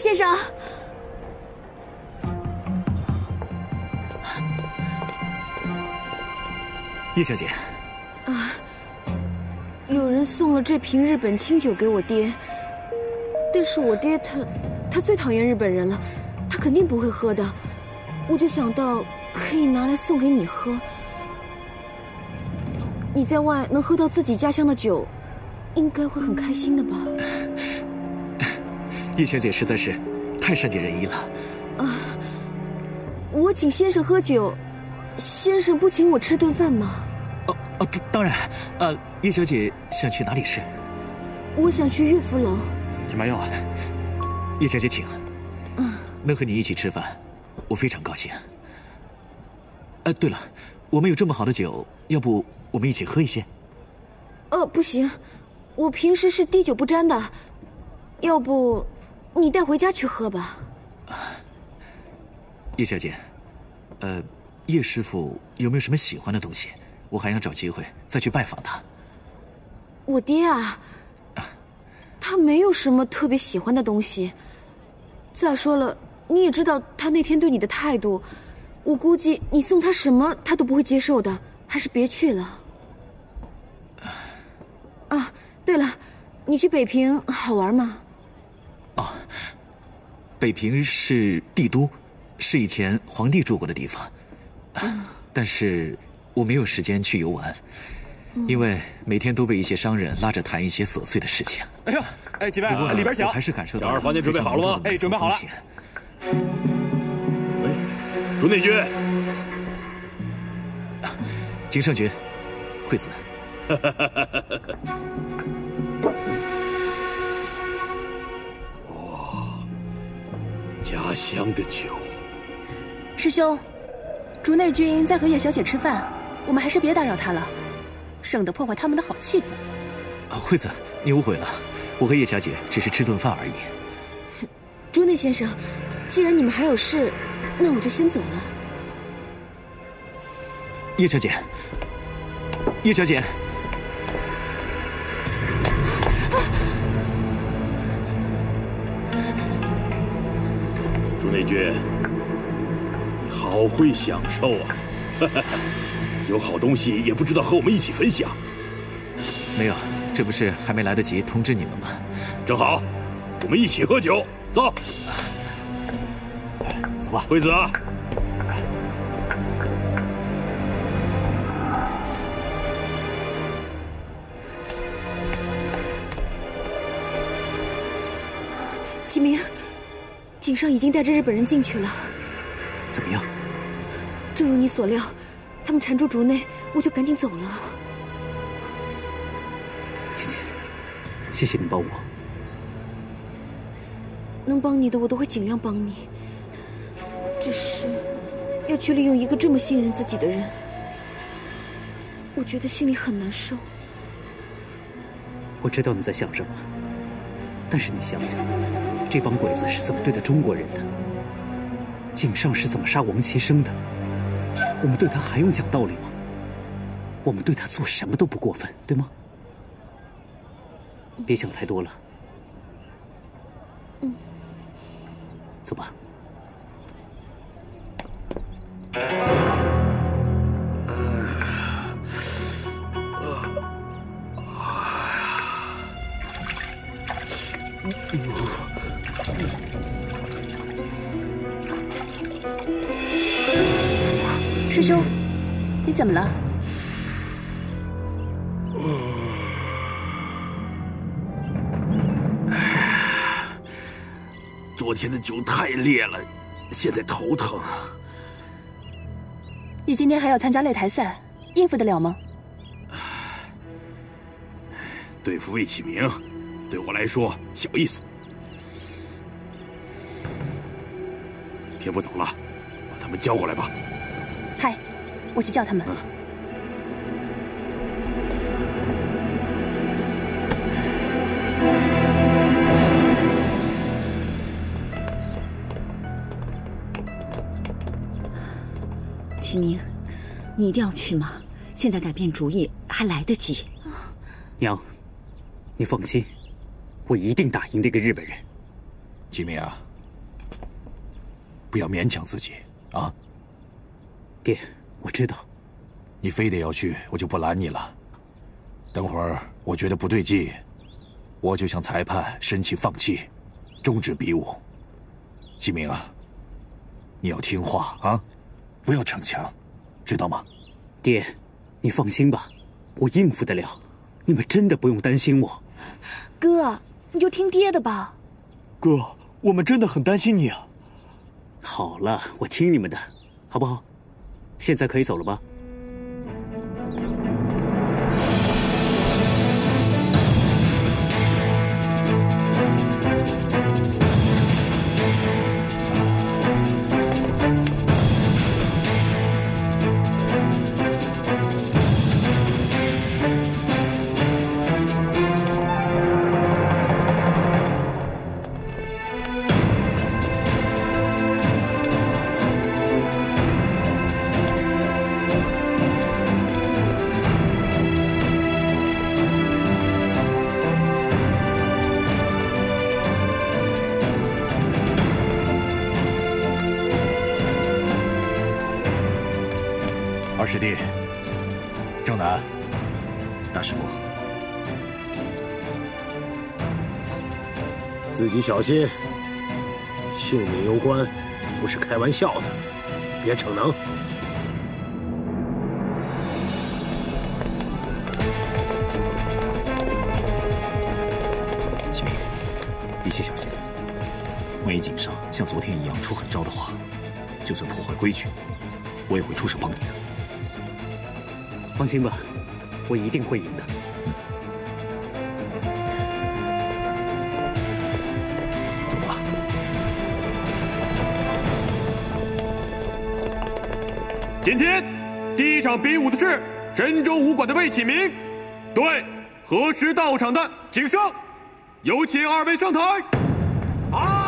先生。叶小姐。啊，有人送了这瓶日本清酒给我爹，但是我爹他最讨厌日本人了，他肯定不会喝的，我就想到可以拿来送给你喝。 你在外能喝到自己家乡的酒，应该会很开心的吧？叶小姐实在是太善解人意了。啊，我请先生喝酒，先生不请我吃顿饭吗？哦哦，当然。叶小姐想去哪里吃？我想去岳福楼。这蛮远啊，叶小姐请。嗯，能和你一起吃饭，我非常高兴。哎，对了，我们有这么好的酒，要不？ 我们一起喝一些。不行，我平时是滴酒不沾的，要不你带回家去喝吧。叶小姐，叶师傅有没有什么喜欢的东西？我还想找机会再去拜访他。我爹啊，他没有什么特别喜欢的东西。再说了，你也知道他那天对你的态度，我估计你送他什么他都不会接受的，还是别去了。 啊，对了，你去北平好玩吗？哦，北平是帝都，是以前皇帝住过的地方，但是我没有时间去游玩，因为每天都被一些商人拉着谈一些琐碎的事情。哎呀，哎，几位，里边请。我还是感受到小二房间准备好了吗？哎，准备好了。喂，竹内君，景胜君，惠子。 哇，家乡的酒。师兄，竹内君在和叶小姐吃饭，我们还是别打扰她了，省得破坏他们的好气氛。惠子，你误会了，我和叶小姐只是吃顿饭而已。竹内先生，既然你们还有事，那我就先走了。叶小姐，叶小姐。 美君，你好会享受啊！有好东西也不知道和我们一起分享。没有，这不是还没来得及通知你们吗？正好，我们一起喝酒，走。走吧，惠子啊！启明。 井上已经带着日本人进去了，怎么样？正如你所料，他们缠住竹内，我就赶紧走了。姐姐，谢谢你帮我。能帮你的我都会尽量帮你，只是要去利用一个这么信任自己的人，我觉得心里很难受。我知道你在想什么，但是你想想。 这帮鬼子是怎么对待中国人的？井上是怎么杀王其生的？我们对他还用讲道理吗？我们对他做什么都不过分，对吗？别想太多了。嗯，走吧。师兄，你怎么了？昨天的酒太烈了，现在头疼。你今天还要参加擂台赛，应付得了吗？对付魏启明，对我来说小意思。天不早了，把他们叫过来吧。 嗨，我去叫他们。启明，你一定要去吗？现在改变主意还来得及。娘，你放心，我一定打赢这个日本人。启明啊，不要勉强自己啊。爹，我知道。你非得要去，我就不拦你了。等会儿我觉得不对劲，我就向裁判申请放弃，终止比武。启明啊，你要听话啊，不要逞强，知道吗？爹，你放心吧，我应付得了，你们真的不用担心我。哥，你就听爹的吧。哥，我们真的很担心你啊。 好了，我听你们的，好不好？现在可以走了吧？师弟，正南，大师伯，自己小心，性命攸关，不是开玩笑的，别逞能。启明，一切小心，万一井上像昨天一样出狠招的话，就算破坏规矩，我也会出手帮你的。 放心吧，我一定会赢的。走吧。今天第一场比武的是神州武馆的魏启明对河师道场的景胜，有请二位上台。好。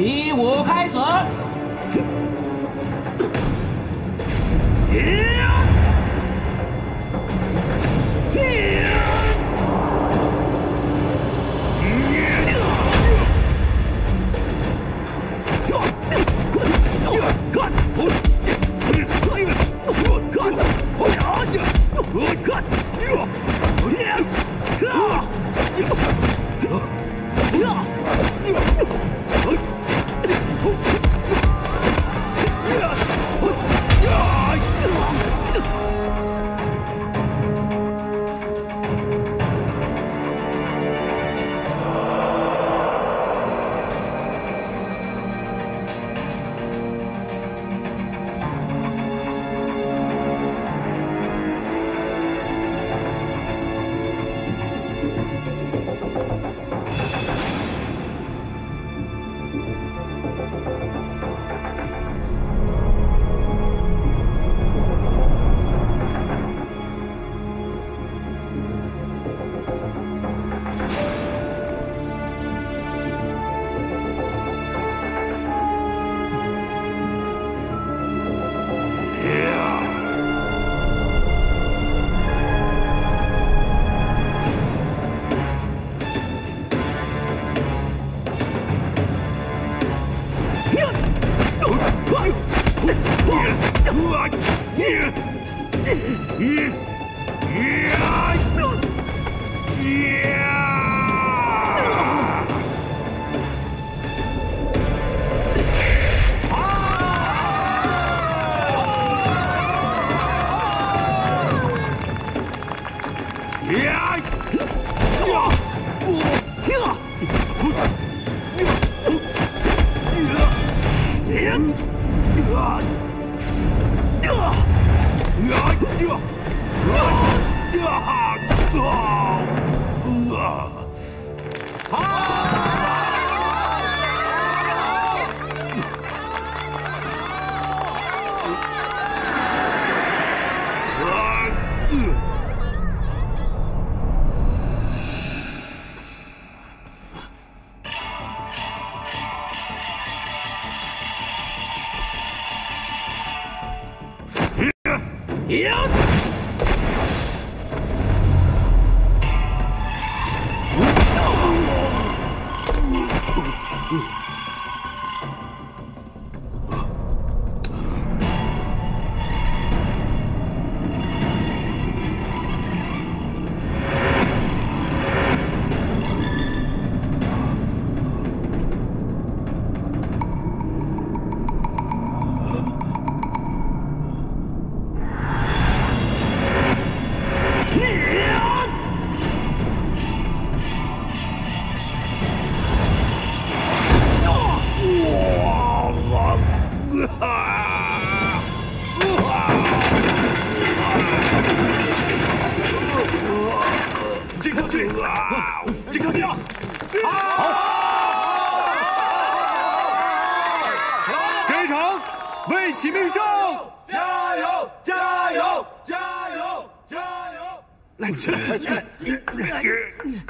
比武开始！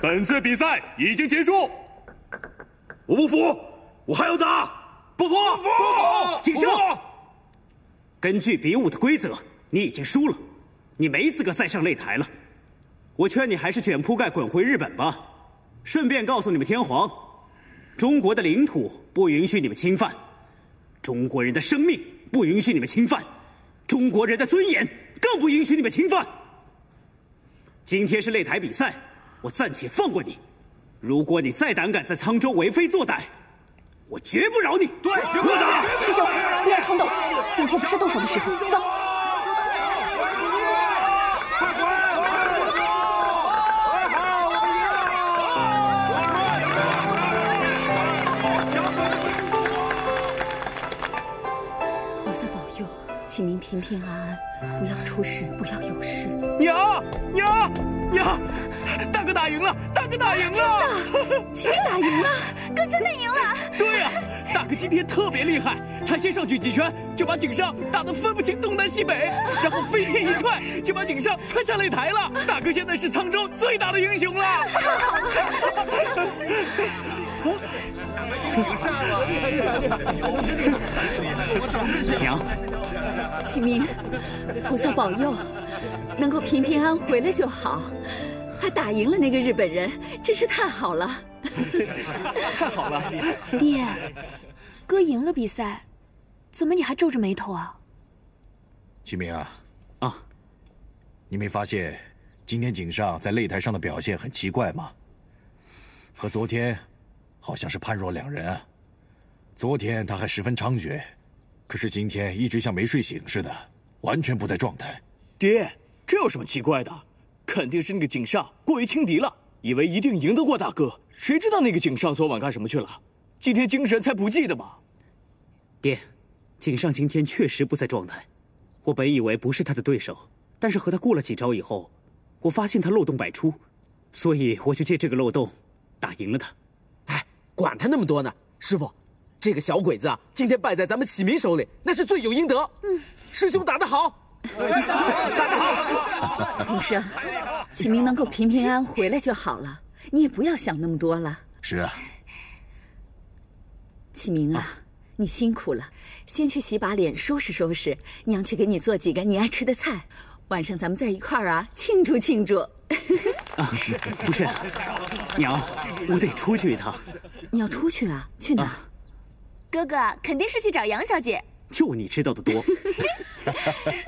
本次比赛已经结束，我不服，我还要打！不服！谨慎！根据比武的规则，你已经输了，你没资格再上擂台了。我劝你还是卷铺盖滚回日本吧。顺便告诉你们天皇，中国的领土不允许你们侵犯，中国人的生命不允许你们侵犯，中国人的尊严更不允许你们侵犯。 今天是擂台比赛，我暂且放过你。如果你再胆敢在沧州为非作歹，我绝不饶你！对，绝不打！师兄，不要冲动，今天不是动手的时候。走。菩萨保佑，启明平平安安，不要出事，不要有事。娘。 娘，大哥打赢了！大哥打赢了！真的，启明打赢了，哥真的赢了！对呀、啊，大哥今天特别厉害，他先上去几拳就把井上打得分不清东南西北，然后飞天一踹就把井上踹下擂台了。大哥现在是沧州最大的英雄了！太好了！娘，启明，菩萨保佑。 能够平平安安回来就好，还打赢了那个日本人，真是太好了！太好了，爹，哥赢了比赛，怎么你还皱着眉头啊？启明啊，你没发现今天井上在擂台上的表现很奇怪吗？和昨天好像是判若两人。昨天他还十分猖獗，可是今天一直像没睡醒似的，完全不在状态。 爹，这有什么奇怪的？肯定是那个井上过于轻敌了，以为一定赢得过大哥。谁知道那个井上昨晚干什么去了？今天精神才不济的嘛。爹，井上今天确实不在状态。我本以为不是他的对手，但是和他过了几招以后，我发现他漏洞百出，所以我就借这个漏洞打赢了他。哎，管他那么多呢，师傅。 这个小鬼子啊，今天败在咱们启明手里，那是罪有应得。嗯，师兄打得好，打得好。孔生，启明能够平平安安回来就好了，你也不要想那么多了。是啊，启明啊，你辛苦了，先去洗把脸，收拾收拾，娘去给你做几个你爱吃的菜，晚上咱们在一块儿啊庆祝庆祝。啊，不是，娘，我得出去一趟。你要出去啊？去哪？啊 哥哥肯定是去找杨小姐，就你知道的多。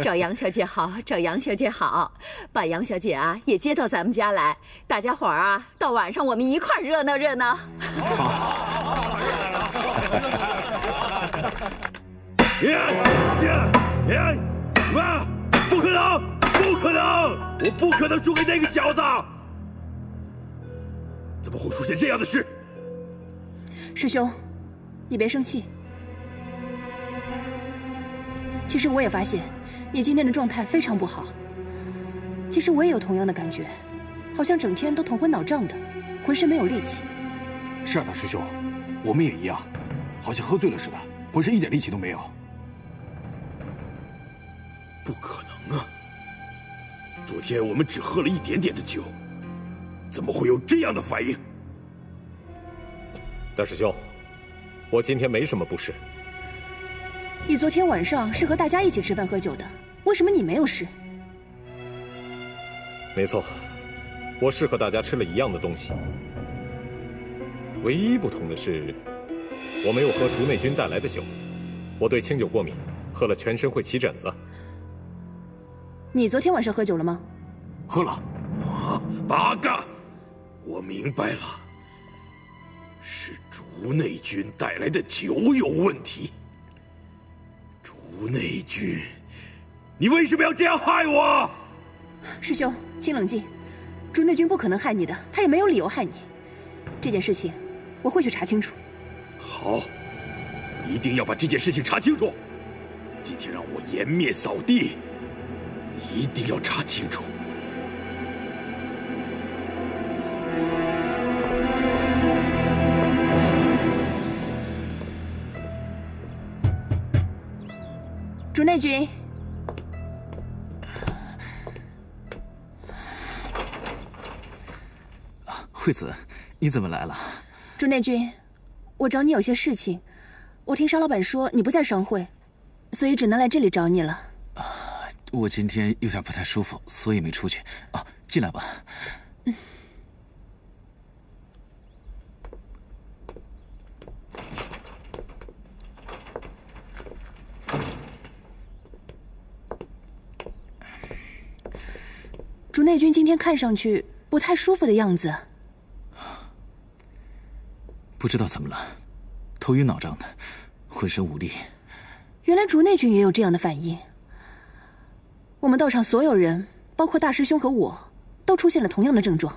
找杨小姐好，找杨小姐好，把杨小姐啊也接到咱们家来，大家伙儿啊，到晚上我们一块儿热闹热闹。好。妈，不可能，不可能，我不可能输给那个小子！怎么会出现这样的事？师兄。 你别生气。其实我也发现，你今天的状态非常不好。其实我也有同样的感觉，好像整天都头昏脑胀的，浑身没有力气。是啊，大师兄，我们也一样，好像喝醉了似的，浑身一点力气都没有。不可能啊！昨天我们只喝了一点点的酒，怎么会有这样的反应？大师兄。 我今天没什么不适。你昨天晚上是和大家一起吃饭喝酒的，为什么你没有事？没错，我是和大家吃了一样的东西，唯一不同的是，我没有喝竹内君带来的酒。我对清酒过敏，喝了全身会起疹子。你昨天晚上喝酒了吗？喝了。啊，八嘎！我明白了，是竹内君带来的酒有问题。竹内君，你为什么要这样害我？ 师兄，请冷静。竹内君不可能害你的，他也没有理由害你。这件事情，我会去查清楚。好，一定要把这件事情查清楚。今天让我颜面扫地，一定要查清楚。 竹内君。 惠子，你怎么来了？竹内君，我找你有些事情。我听沙老板说你不在商会，所以只能来这里找你了。啊，我今天有点不太舒服，所以没出去。啊，进来吧。嗯。竹内君今天看上去不太舒服的样子。 不知道怎么了，头晕脑胀的，浑身无力。原来竹内君也有这样的反应。我们道场所有人，包括大师兄和我，都出现了同样的症状。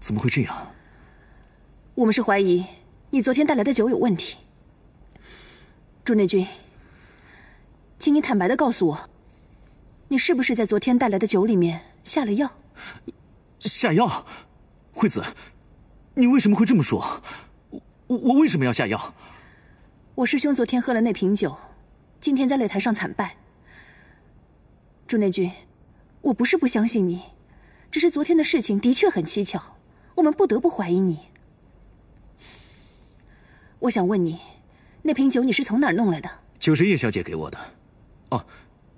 怎么会这样？我们是怀疑你昨天带来的酒有问题。竹内君，请你坦白的告诉我，你是不是在昨天带来的酒里面下了药？下药，惠子。 你为什么会这么说？我为什么要下药？我师兄昨天喝了那瓶酒，今天在擂台上惨败。竹内君，我不是不相信你，只是昨天的事情的确很蹊跷，我们不得不怀疑你。我想问你，那瓶酒你是从哪儿弄来的？酒是叶小姐给我的。哦，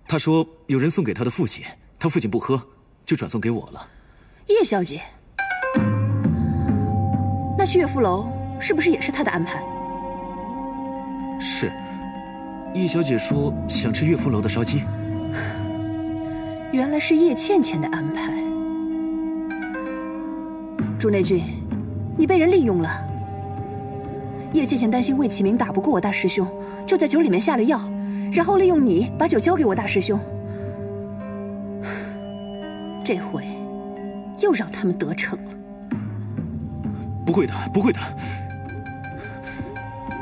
她说有人送给她的父亲，她父亲不喝，就转送给我了。叶小姐。 那去岳父楼是不是也是他的安排？是，叶小姐说想吃岳父楼的烧鸡。原来是叶倩倩的安排。竹内君，你被人利用了。叶倩倩担心魏启明打不过我大师兄，就在酒里面下了药，然后利用你把酒交给我大师兄。这回又让他们得逞了。 不会的，不会的。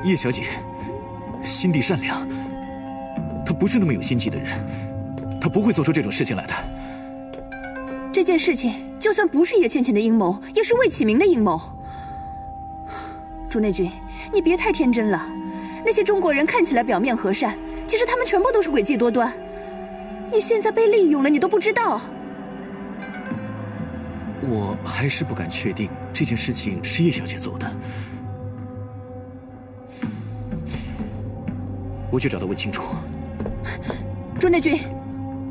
叶小姐心地善良，她不是那么有心计的人，她不会做出这种事情来的。这件事情就算不是叶倩倩的阴谋，也是魏启明的阴谋。竹内君，你别太天真了。那些中国人看起来表面和善，其实他们全部都是诡计多端。你现在被利用了，你都不知道。 我还是不敢确定这件事情是叶小姐做的，我去找她问清楚。竹内君，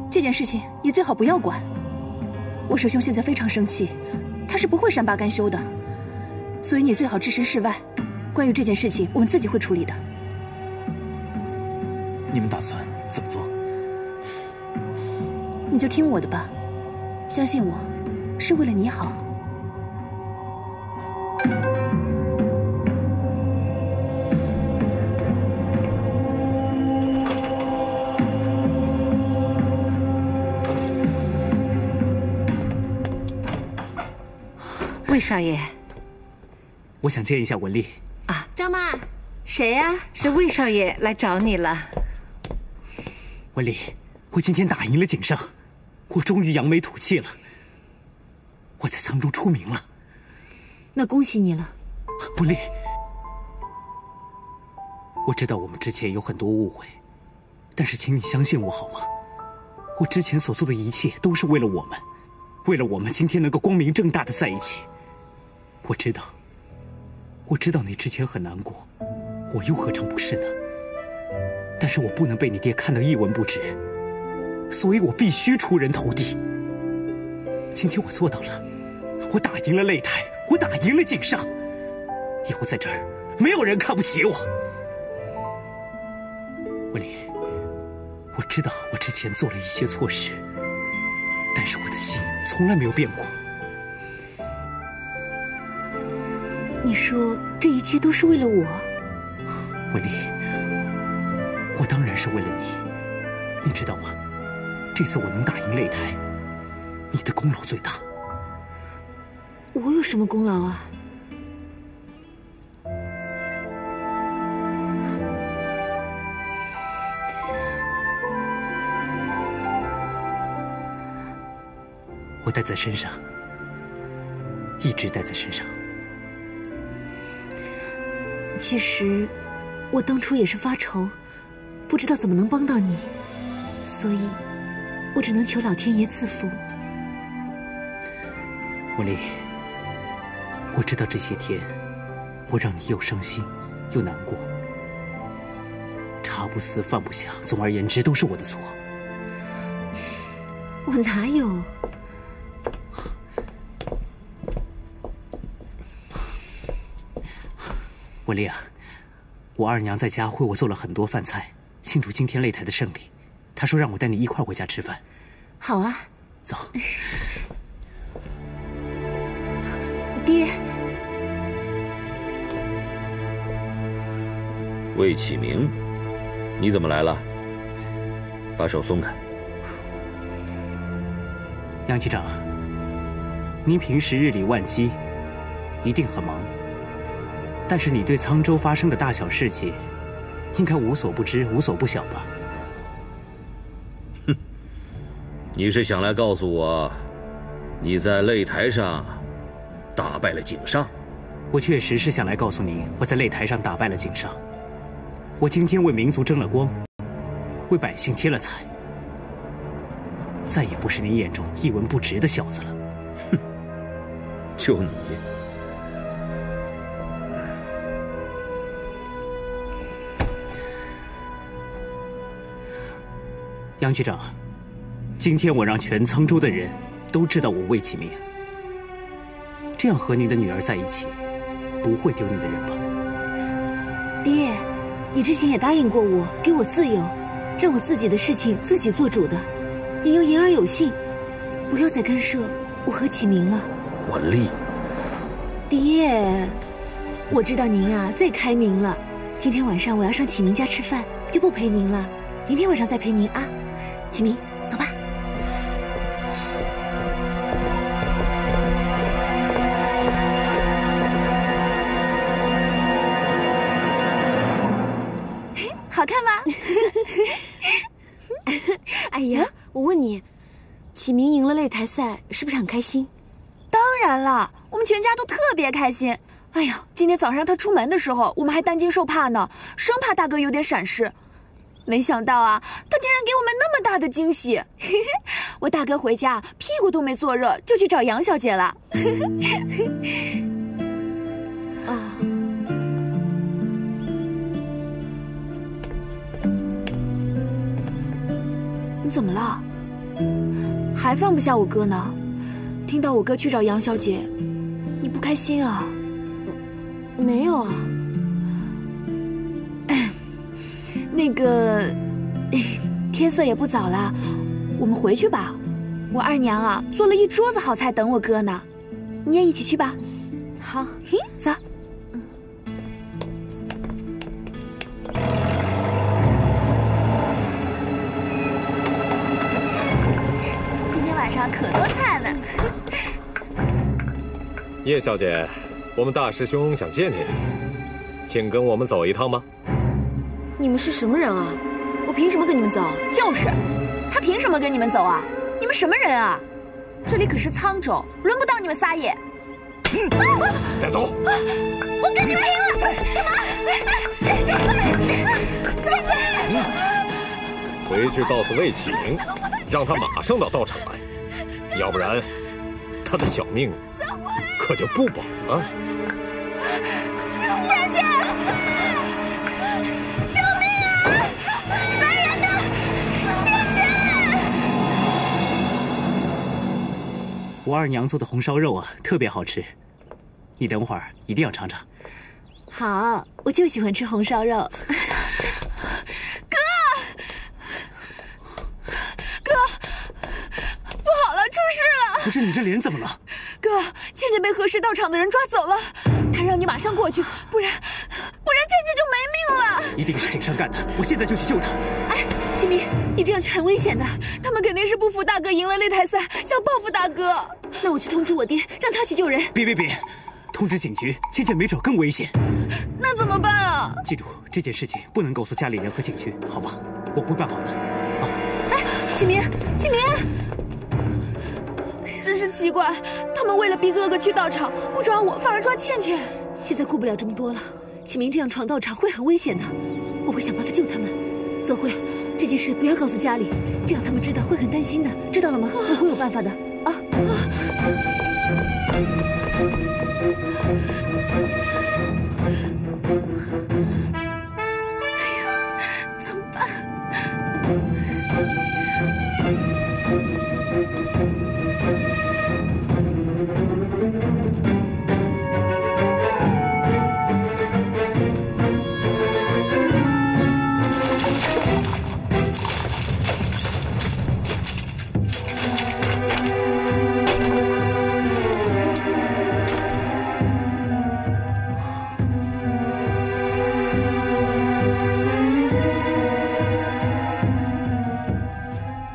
这件事情你最好不要管。我师兄现在非常生气，他是不会善罢甘休的，所以你最好置身事外。关于这件事情，我们自己会处理的。你们打算怎么做？你就听我的吧，相信我。 是为了你好。魏少爷，我想见一下文丽。啊，张妈，谁呀？是魏少爷来找你了。文丽，我今天打赢了井上，我终于扬眉吐气了。 我在藏中出名了，那恭喜你了，文丽。我知道我们之前有很多误会，但是请你相信我好吗？我之前所做的一切都是为了我们，为了我们今天能够光明正大的在一起。我知道，我知道你之前很难过，我又何尝不是呢？但是我不能被你爹看得一文不值，所以我必须出人头地。今天我做到了，我打赢了擂台，我打赢了井上，以后在这儿没有人看不起我。文丽，我知道我之前做了一些错事，但是我的心从来没有变过。你说这一切都是为了我？文丽，我当然是为了你，你知道吗？这次我能打赢擂台，你的功劳最大。我有什么功劳啊？我带在身上，一直带在身上。其实，我当初也是发愁，不知道怎么能帮到你，所以。 我只能求老天爷赐福。文丽，我知道这些天我让你又伤心又难过，茶不思饭不想，总而言之都是我的错。我哪有？文丽啊，我二娘在家为我做了很多饭菜，庆祝今天擂台的胜利。 他说让我带你一块回家吃饭，好啊，走。爹，魏启明，你怎么来了？把手松开。杨局长，您平时日理万机，一定很忙，但是你对沧州发生的大小事情，应该无所不知、无所不晓吧？ 你是想来告诉我，你在擂台上打败了井上？我确实是想来告诉您，我在擂台上打败了井上。我今天为民族争了光，为百姓添了彩，再也不是您眼中一文不值的小子了。哼，就你，杨局长。 今天我让全沧州的人都知道我魏启明，这样和您的女儿在一起，不会丢你的人吧？爹，你之前也答应过我，给我自由，让我自己的事情自己做主的，你要言而有信，不要再干涉我和启明了。文丽，爹，我知道您啊最开明了，今天晚上我要上启明家吃饭，就不陪您了，明天晚上再陪您啊，启明。 好看吗？哎呀，我问你，启明赢了擂台赛，是不是很开心？当然了，我们全家都特别开心。哎呀，今天早上他出门的时候，我们还担惊受怕呢，生怕大哥有点闪失。没想到啊，他竟然给我们那么大的惊喜！我大哥回家屁股都没坐热，就去找杨小姐了。啊。 你怎么了？还放不下我哥呢？听到我哥去找杨小姐，你不开心啊？没有啊。那个，天色也不早了，我们回去吧。我二娘啊，做了一桌子好菜等我哥呢，你也一起去吧。好，走。 可多菜了，叶小姐，我们大师兄想见见你，请跟我们走一趟吗？你们是什么人啊？我凭什么跟你们走？就是，他凭什么跟你们走啊？你们什么人啊？这里可是沧州，轮不到你们撒野。带走！我跟你们赢了！干嘛？再见！回去告诉魏启明，让他马上到道场来。 要不然，他的小命可就不保了。姐姐，救命啊！来人呐！姐姐！我二娘做的红烧肉啊，特别好吃，你等会儿一定要尝尝。好，我就喜欢吃红烧肉。哥，哥，不好了，出事了！不是你这脸怎么了？哥，倩倩被和氏道场的人抓走了，他让你马上过去，不然倩倩就没命了。一定是锦上干的，我现在就去救他。哎，清明，你这样去很危险的，他们肯定是不服大哥赢了擂台赛，想报复大哥。那我去通知我爹，让他去救人。别。 通知警局，倩倩没准更危险。那怎么办啊？记住这件事情不能告诉家里人和警局，好吧？我会办好的。啊！哎，启明，真是奇怪，他们为了逼哥哥去道场，不抓我，反而抓倩倩。现在顾不了这么多了，启明这样闯道场会很危险的，我会想办法救他们。泽慧，这件事不要告诉家里，这样他们知道会很担心的，知道了吗？我会有办法的。啊！哎呀，怎么办？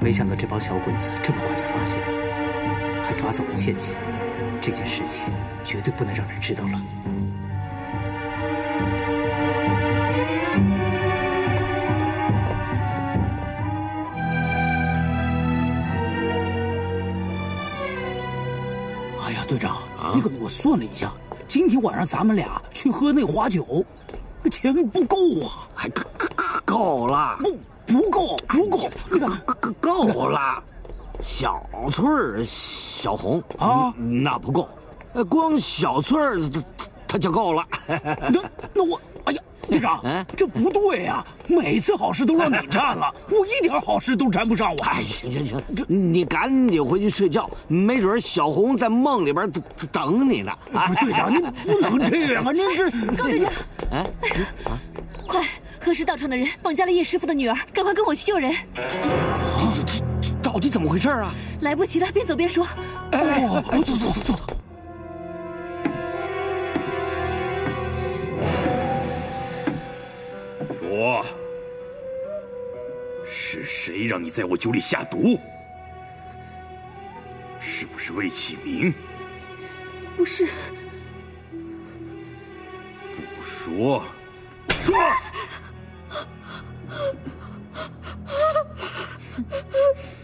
没想到这帮小鬼子这么快就发现了，还抓走了倩倩，这件事情绝对不能让人知道了。哎呀，队长，那个我算了一下，今天晚上咱们俩去喝那花酒，钱不够啊！还够了。 不够，够了。小翠儿、小红啊，那不够。光小翠儿她就够了。那我，哎呀，队长，这不对呀！每次好事都让你占了，我一点好事都沾不上我。哎，行，你赶紧回去睡觉，没准小红在梦里边等你呢。啊，队长，你不能这样啊！这是高队长，哎，快！ 何氏道场的人绑架了叶师傅的女儿，赶快跟我去救人！啊，这到底怎么回事啊？来不及了，边走边说。哎，走。说，是谁让你在我酒里下毒？是不是魏启明？不是。不说，说。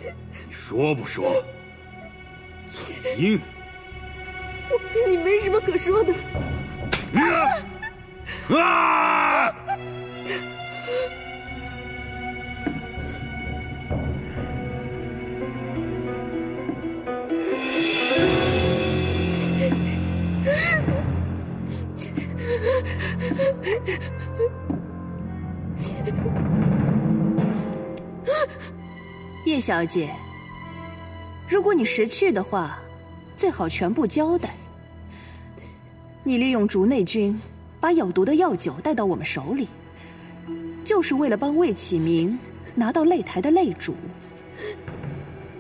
你说不说？翠英，我跟你没什么可说的。啊！叶小姐，如果你识趣的话，最好全部交代。你利用竹内君把有毒的药酒带到我们手里，就是为了帮魏启明拿到擂台的擂主。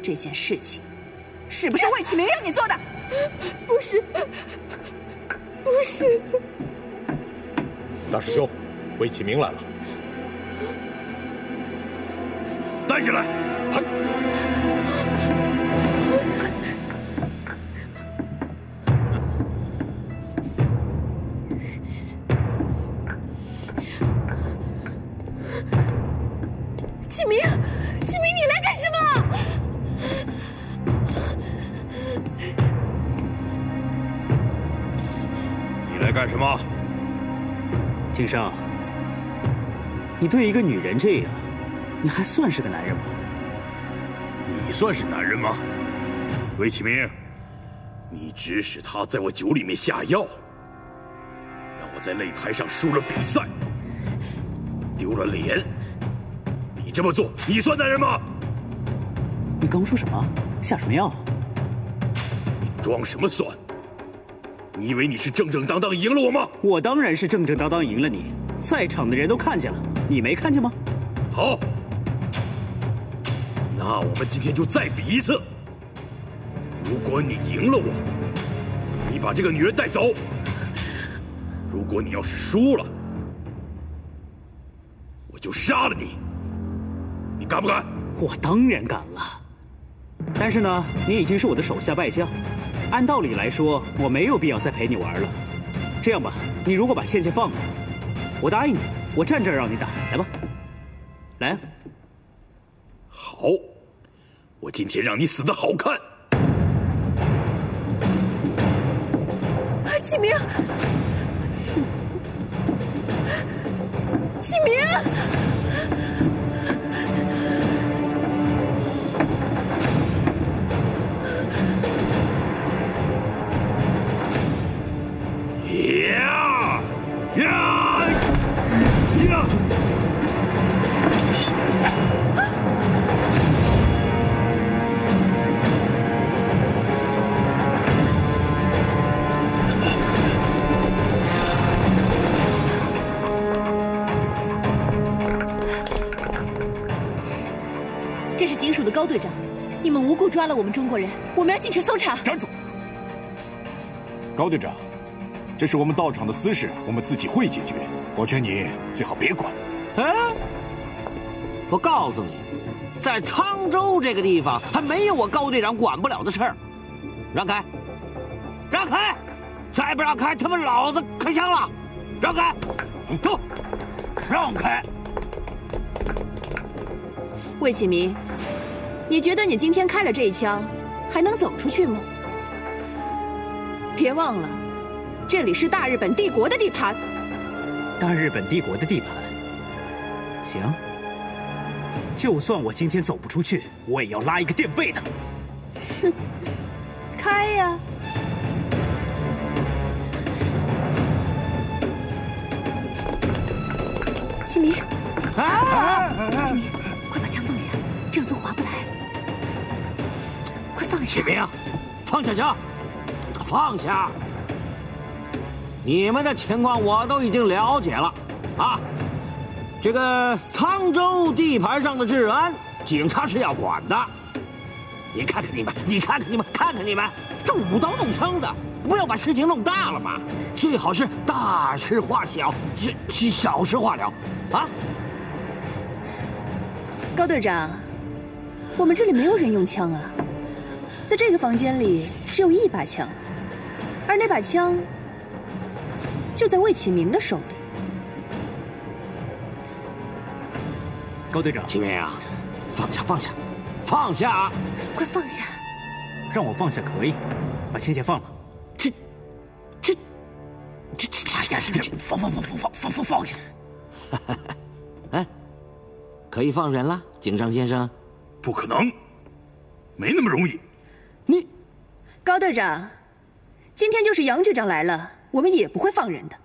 这件事情是不是魏启明让你做的？不是。大师兄，魏启明来了，带进来。 启明，你来干什么？你来干什么？景生，你对一个女人这样，你还算是个男人吗？ 你算是男人吗，魏启明？你指使他在我酒里面下药，让我在擂台上输了比赛，丢了脸。你这么做，你算男人吗？你刚说什么？下什么药？装什么蒜？你以为你是正正当当赢了我吗？我当然是正正当当赢了你，在场的人都看见了，你没看见吗？好，那我们今天就再比一次。如果你赢了我，你把这个女人带走；如果你要是输了，我就杀了你。你敢不敢？我当然敢了。 但是呢，你已经是我的手下败将，按道理来说，我没有必要再陪你玩了。这样吧，你如果把倩倩放了，我答应你，我站这儿让你打，来吧，来啊！好，我今天让你死得好看！启明，启明。 呀呀呀！这是警署的高队长，你们无故抓了我们中国人，我们要进去搜查。站住！高队长。 这是我们到场的私事，我们自己会解决。我劝你最好别管。哎，我告诉你，在沧州这个地方还没有我高队长管不了的事儿。让开，让开！再不让开，他妈老子开枪了！让开，走，让开！魏启明，你觉得你今天开了这一枪，还能走出去吗？别忘了。 这里是大日本帝国的地盘。大日本帝国的地盘，行。就算我今天走不出去，我也要拉一个垫背的。哼，开呀！启明，启明，快把枪放下，这样做划不来。快放下！启明，放下枪，放下！ 你们的情况我都已经了解了，啊，这个沧州地盘上的治安，警察是要管的。你看看你们，你看看你们，看看你们，这舞刀弄枪的，不要把事情弄大了嘛。最好是大事化小，小事化了，啊。高队长，我们这里没有人用枪啊，在这个房间里只有一把枪，而那把枪。 就在魏启明的手里。高队长，启明啊，放下，放下，放下！快放下！让我放下可以，把倩倩放了。这，放下！哎，可以放人了，警长先生。不可能，没那么容易。你，高队长，今天就是杨局长来了。 我们也不会放人的，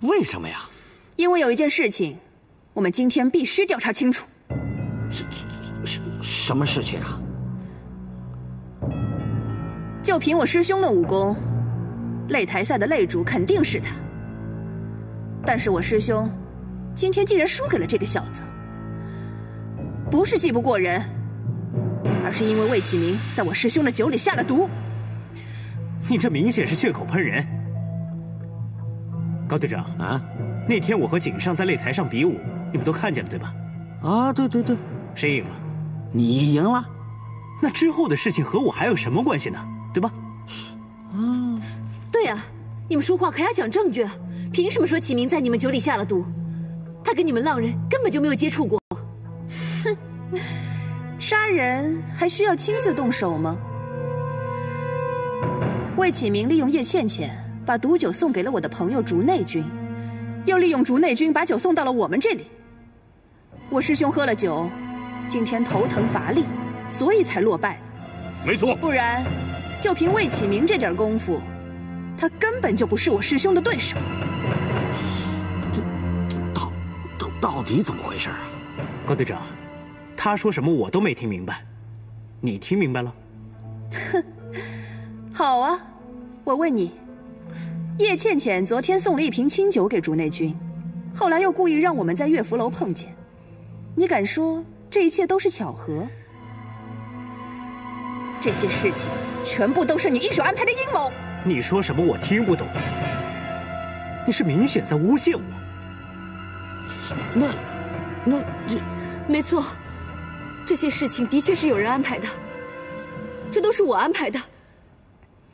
为什么呀？因为有一件事情，我们今天必须调查清楚。什么事情啊？就凭我师兄的武功，擂台赛的擂主肯定是他。但是我师兄今天竟然输给了这个小子，不是技不过人，而是因为魏启明在我师兄的酒里下了毒。你这明显是血口喷人。 高队长啊，那天我和井上在擂台上比武，你们都看见了对吧？啊，对对对，谁赢了？你赢了。那之后的事情和我还有什么关系呢？对吧？啊，对啊，你们说话可要讲证据，凭什么说启明在你们酒里下了毒？他跟你们浪人根本就没有接触过。哼，杀人还需要亲自动手吗？魏启明利用叶倩倩。 把毒酒送给了我的朋友竹内君，又利用竹内君把酒送到了我们这里。我师兄喝了酒，今天头疼乏力，所以才落败。没错，不然就凭魏启明这点功夫，他根本就不是我师兄的对手。这到底怎么回事啊？高队长，他说什么我都没听明白，你听明白了？哼，好啊，我问你，叶倩倩昨天送了一瓶清酒给竹内君，后来又故意让我们在乐福楼碰见，你敢说这一切都是巧合？这些事情全部都是你一手安排的阴谋！你说什么我听不懂，你是明显在诬陷我。那，没错，这些事情的确是有人安排的，这都是我安排的。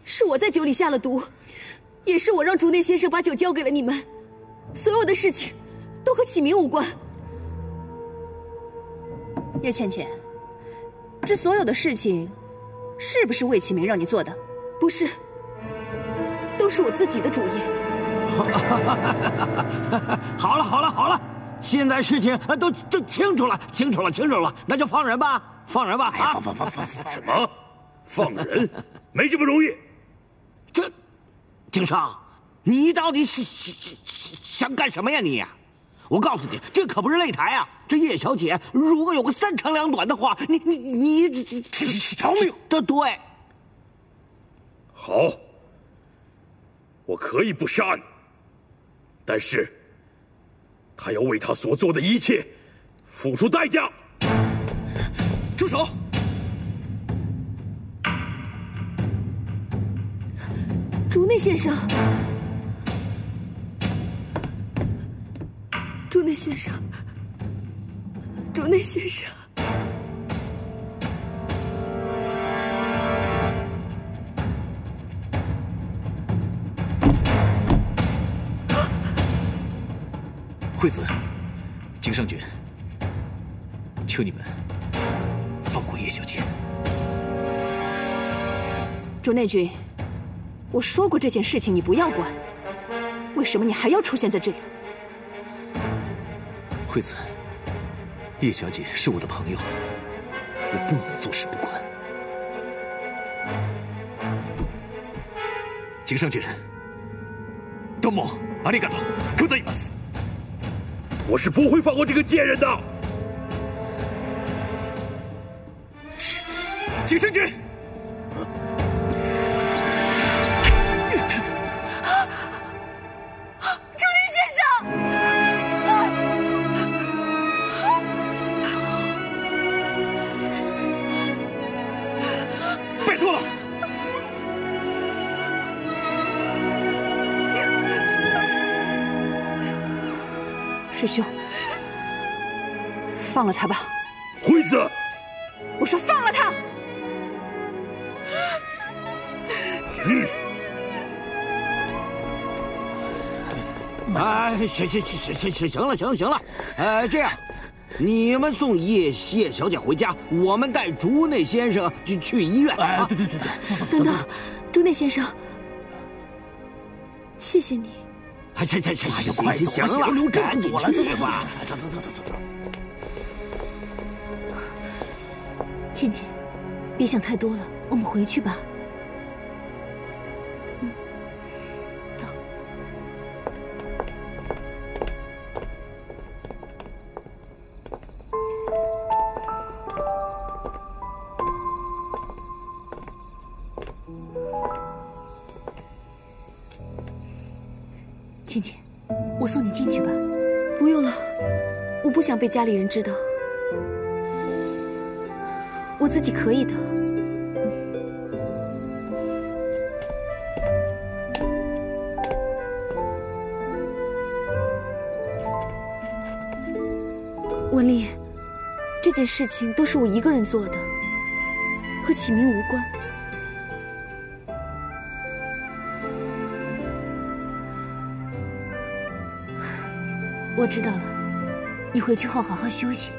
是我在酒里下了毒，也是我让竹内先生把酒交给了你们。所有的事情都和启明无关。叶倩倩，这所有的事情是不是魏启明让你做的？不是，都是我自己的主意。好了好了好了，现在事情都清楚了，清楚了清楚了，那就放人吧，放人吧！啊、哎，放什么？放人？没这么容易。 这，景少，你到底是想干什么呀你？我告诉你，这可不是擂台啊！这叶小姐如果有个三长两短的话，你偿命！这对。好，我可以不杀你，但是，他要为他所做的一切付出代价。住手！ 竹内先生，竹内先生，竹内先生，惠子、井上君，求你们放过叶小姐。竹内君。 我说过这件事情你不要管，为什么你还要出现在这里？惠子，叶小姐是我的朋友，我不能坐视不管。井上君，どうもありがとうございます。我是不会放过这个贱人的。井上君。 师兄，放了他吧。惠子，我说放了他。嗯。哎，行了。哎，这样，你们送叶小姐回家，我们带竹内先生去医院。哎，对。等等，竹内先生，谢谢你。 行，快走！行了，赶紧去吧。走。倩倩，别想太多了，我们回去吧。嗯，走。倩倩，我送你进去吧。不用了，我不想被家里人知道，我自己可以的。文丽，这件事情都是我一个人做的，和启明无关。 我知道了，你回去后好好休息。